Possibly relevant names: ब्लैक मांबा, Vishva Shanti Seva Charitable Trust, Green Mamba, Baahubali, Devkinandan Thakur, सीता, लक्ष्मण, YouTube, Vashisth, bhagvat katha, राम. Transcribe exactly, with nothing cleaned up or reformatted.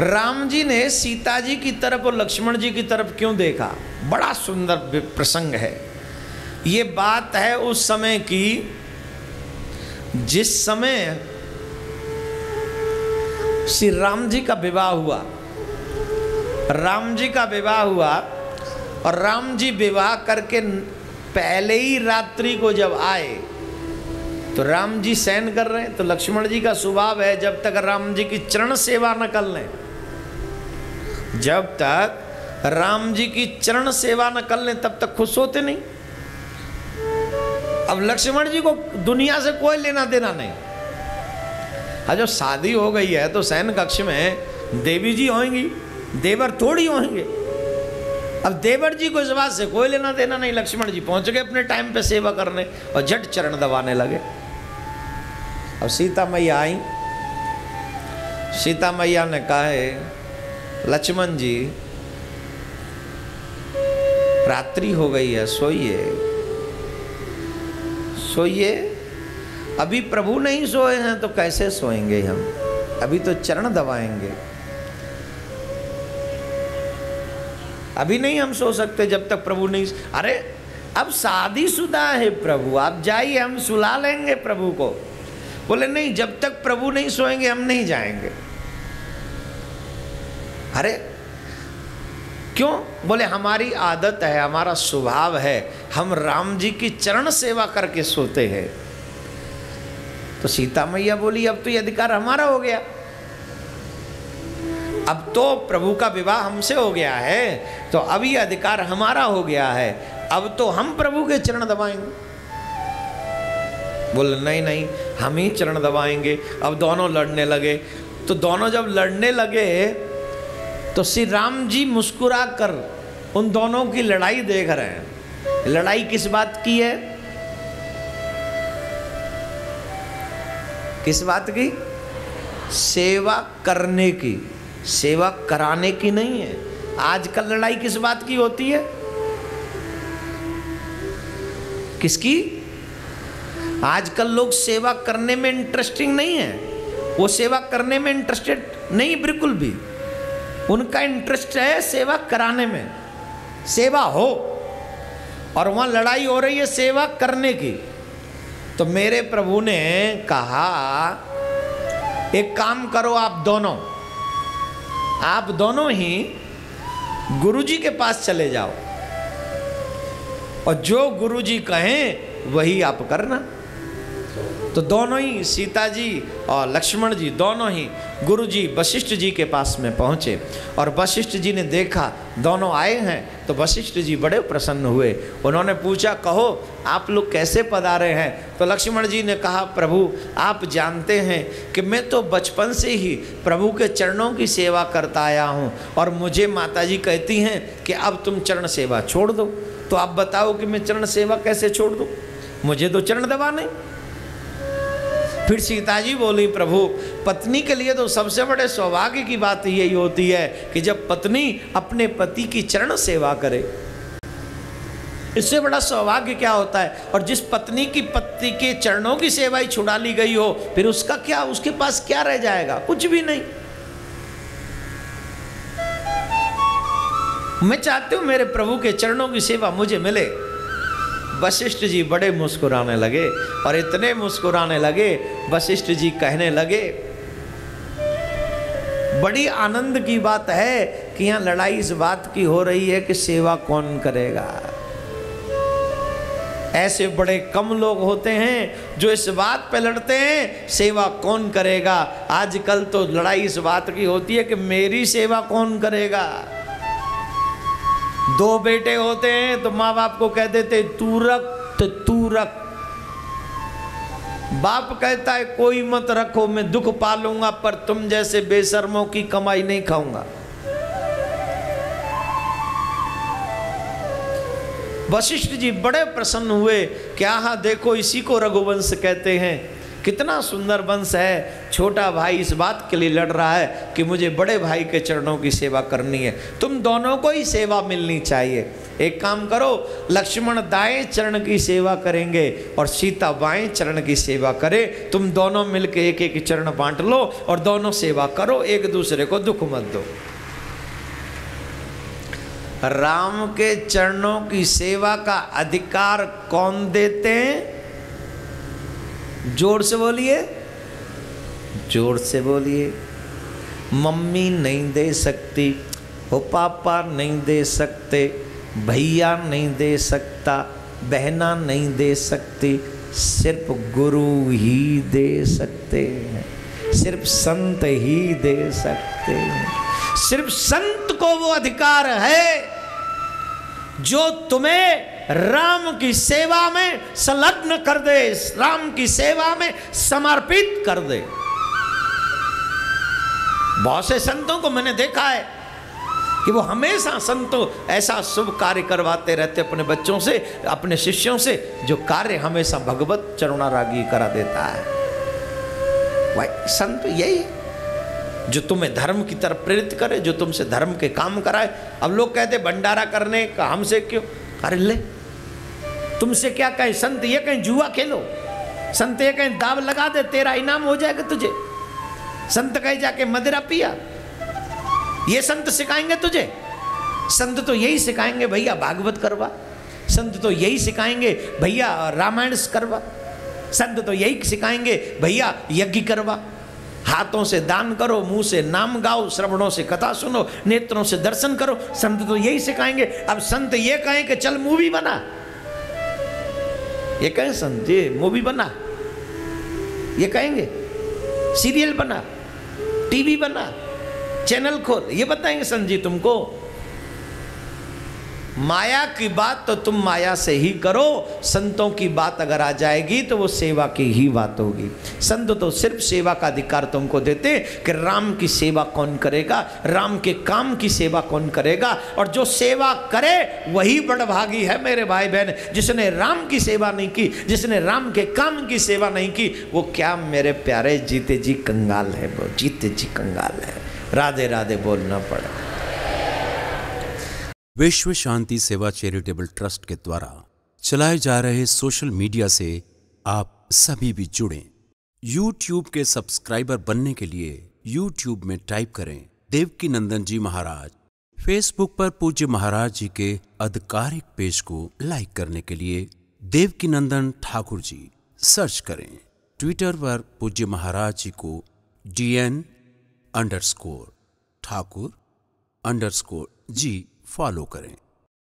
राम जी ने सीता जी की तरफ और लक्ष्मण जी की तरफ क्यों देखा, बड़ा सुंदर प्रसंग है। ये बात है उस समय की जिस समय श्री राम जी का विवाह हुआ। राम जी का विवाह हुआ और राम जी विवाह करके पहले ही रात्रि को जब आए तो राम जी शयन कर रहे हैं। तो लक्ष्मण जी का स्वभाव है जब तक राम जी की चरण सेवा न कर लें, जब तक राम जी की चरण सेवा न कर लें तब तक खुश होते नहीं। अब लक्ष्मण जी को दुनिया से कोई लेना देना नहीं। अब जब शादी हो गई है तो शयन कक्ष में देवी जी होंगी, देवर थोड़ी होंगे। अब देवर जी को इस बात से कोई लेना देना नहीं। लक्ष्मण जी पहुंच गए अपने टाइम पे सेवा करने और झट चरण दबाने लगे। अब सीता मैया आई, सीता मैया ने कहा लक्ष्मण जी रात्रि हो गई है, सोइए सोइए, अभी प्रभु नहीं सोए हैं तो कैसे सोएंगे हम, अभी तो चरण दबाएंगे, अभी नहीं हम सो सकते जब तक प्रभु नहीं। अरे अब शादीशुदा है प्रभु, आप जाइए हम सुला लेंगे प्रभु को। बोले नहीं, जब तक प्रभु नहीं सोएंगे हम नहीं जाएंगे। अरे क्यों? बोले हमारी आदत है, हमारा स्वभाव है, हम राम जी की चरण सेवा करके सोते हैं। तो सीता मैया बोली अब तो ये अधिकार हमारा हो गया, अब तो प्रभु का विवाह हमसे हो गया है तो अब ये अधिकार हमारा हो गया है, अब तो हम प्रभु के चरण दबाएंगे। बोले नहीं नहीं, हम ही चरण दबाएंगे। अब दोनों लड़ने लगे। तो दोनों जब लड़ने लगे तो श्री राम जी मुस्कुरा कर उन दोनों की लड़ाई देख रहे हैं। लड़ाई किस बात की है, किस बात की? सेवा करने की, सेवा कराने की नहीं है। आजकल लड़ाई किस बात की होती है, किसकी? आजकल लोग सेवा करने में इंटरेस्टिंग नहीं है, वो सेवा करने में इंटरेस्टेड नहीं बिल्कुल भी। उनका इंटरेस्ट है सेवा कराने में, सेवा हो, और वहाँ लड़ाई हो रही है सेवा करने की। तो मेरे प्रभु ने कहा एक काम करो, आप दोनों आप दोनों ही गुरुजी के पास चले जाओ और जो गुरुजी कहें वही आप करना। तो दोनों ही सीता जी और लक्ष्मण जी दोनों ही गुरुजी वशिष्ठ जी के पास में पहुँचे और वशिष्ठ जी ने देखा दोनों आए हैं तो वशिष्ठ जी बड़े प्रसन्न हुए। उन्होंने पूछा कहो आप लोग कैसे पधारे हैं। तो लक्ष्मण जी ने कहा प्रभु आप जानते हैं कि मैं तो बचपन से ही प्रभु के चरणों की सेवा करता आया हूँ और मुझे माता जी कहती हैं कि अब तुम चरण सेवा छोड़ दो। तो आप बताओ कि मैं चरण सेवा कैसे छोड़ दूँ, मुझे तो चरण दबा नहीं। फिर सीता जी बोली प्रभु पत्नी के लिए तो सबसे बड़े सौभाग्य की बात यही होती है कि जब पत्नी अपने पति की चरण सेवा करे, इससे बड़ा सौभाग्य क्या होता है। और जिस पत्नी की पति के चरणों की सेवा ही छुड़ा ली गई हो फिर उसका क्या, उसके पास क्या रह जाएगा, कुछ भी नहीं। मैं चाहती हूँ मेरे प्रभु के चरणों की सेवा मुझे मिले। वशिष्ठ जी बड़े मुस्कुराने लगे और इतने मुस्कुराने लगे, वशिष्ठ जी कहने लगे बड़ी आनंद की बात है कि यहाँ लड़ाई इस बात की हो रही है कि सेवा कौन करेगा। ऐसे बड़े कम लोग होते हैं जो इस बात पे लड़ते हैं सेवा कौन करेगा। आजकल तो लड़ाई इस बात की होती है कि मेरी सेवा कौन करेगा। दो बेटे होते हैं तो माँ बाप को कह देते तू रख तो तू रख, बाप कहता है कोई मत रखो मैं दुख पालूंगा पर तुम जैसे बेशर्मों की कमाई नहीं खाऊंगा। वशिष्ठ जी बड़े प्रसन्न हुए क्या, हाँ देखो इसी को रघुवंश कहते हैं, कितना सुंदर वंश है। छोटा भाई इस बात के लिए लड़ रहा है कि मुझे बड़े भाई के चरणों की सेवा करनी है, तुम दोनों को ही सेवा मिलनी चाहिए। एक काम करो, लक्ष्मण दाएं चरण की सेवा करेंगे और सीता बाएं चरण की सेवा करे, तुम दोनों मिलकर एक एक चरण बांट लो और दोनों सेवा करो, एक दूसरे को दुख मत दो। राम के चरणों की सेवा का अधिकार कौन देते हैं? जोर से बोलिए, जोर से बोलिए। मम्मी नहीं दे सकती, वो पापा नहीं दे सकते, भैया नहीं दे सकता, बहना नहीं दे सकती, सिर्फ गुरु ही दे सकते हैं, सिर्फ संत ही दे सकते हैं। सिर्फ संत को वो अधिकार है जो तुम्हें राम की सेवा में संलग्न कर दे, राम की सेवा में समर्पित कर दे। बहुत से संतों को मैंने देखा है कि वो हमेशा संतों ऐसा शुभ कार्य करवाते रहते अपने बच्चों से, अपने शिष्यों से, जो कार्य हमेशा भगवत चरुणारागी करा देता है। भाई संत यही है जो तुम्हें धर्म की तरफ प्रेरित करे, जो तुमसे धर्म के काम कराए। अब लोग कहते भंडारा करने का हमसे क्यों, अरे ले तुमसे क्या कहें संत, ये कहें जुआ खेलो, संत ये कहें दाव लगा दे तेरा इनाम हो जाएगा तुझे, संत कहे जाके मदिरा पिया, ये संत सिखाएंगे तुझे। संत तो यही सिखाएंगे भैया भागवत करवा, संत तो यही सिखाएंगे भैया रामायण करवा, संत तो यही सिखाएंगे भैया यज्ञ करवा, हाथों से दान करो, मुंह से नाम गाओ, श्रवणों से कथा सुनो, नेत्रों से दर्शन करो, संत तो यही सिखाएंगे। अब संत ये कहें कि चल मूवी बना, ये कहें संत ये मूवी बना, ये कहेंगे सीरियल बना, टीवी बना, चैनल खोल, ये बताएंगे संत जी तुमको। माया की बात तो तुम माया से ही करो, संतों की बात अगर आ जाएगी तो वो सेवा की ही बात होगी। संत तो सिर्फ सेवा का अधिकार तुमको देते कि राम की सेवा कौन करेगा, राम के काम की सेवा कौन करेगा, और जो सेवा करे वही बड़भागी है मेरे भाई बहन। जिसने राम की सेवा नहीं की, जिसने राम के काम की सेवा नहीं की, वो क्या मेरे प्यारे जीते जी कंगाल है, वो जीते जी कंगाल है। राधे राधे बोलना पड़ा। विश्व शांति सेवा चैरिटेबल ट्रस्ट के द्वारा चलाए जा रहे सोशल मीडिया से आप सभी भी जुड़ें। यूट्यूब के सब्सक्राइबर बनने के लिए यूट्यूब में टाइप करें देवकीनंदन जी महाराज। फेसबुक पर पूज्य महाराज जी के आधिकारिक पेज को लाइक करने के लिए देवकीनंदन ठाकुर जी सर्च करें। ट्विटर पर पूज्य महाराज जी को D N underscore Thakur underscore ji follow करें।